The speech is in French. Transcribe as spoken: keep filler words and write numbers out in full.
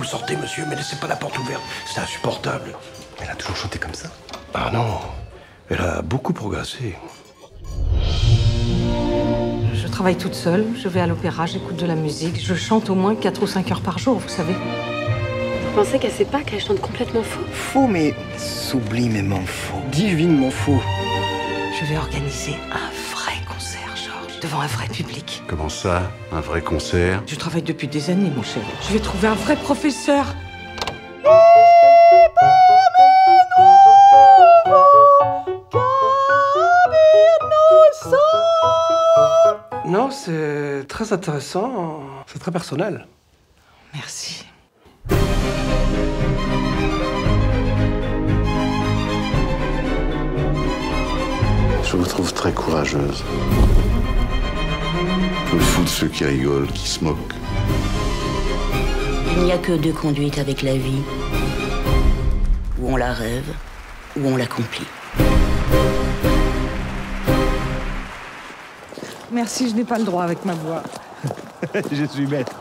vous sortez, monsieur, mais laissez pas la porte ouverte. C'est insupportable. Elle a toujours chanté comme ça? Ah non, elle a beaucoup progressé. Je travaille toute seule, je vais à l'opéra, j'écoute de la musique, je chante au moins quatre ou cinq heures par jour, vous savez. Vous pensez qu'elle sait pas qu'elle chante complètement faux? Faux, mais sublimément faux. Divinement faux. Je vais organiser un vrai concert, Georges, devant un vrai public. Comment ça, un vrai concert? Je travaille depuis des années, mon chéri. Je vais trouver un vrai professeur. Non, c'est très intéressant, c'est très personnel. Merci. Je vous trouve très courageuse. Je me fous de ceux qui rigolent, qui se moquent. Il n'y a que deux conduites avec la vie. Ou on la rêve, ou on l'accomplit. Merci, je n'ai pas le droit avec ma voix. Je suis bête.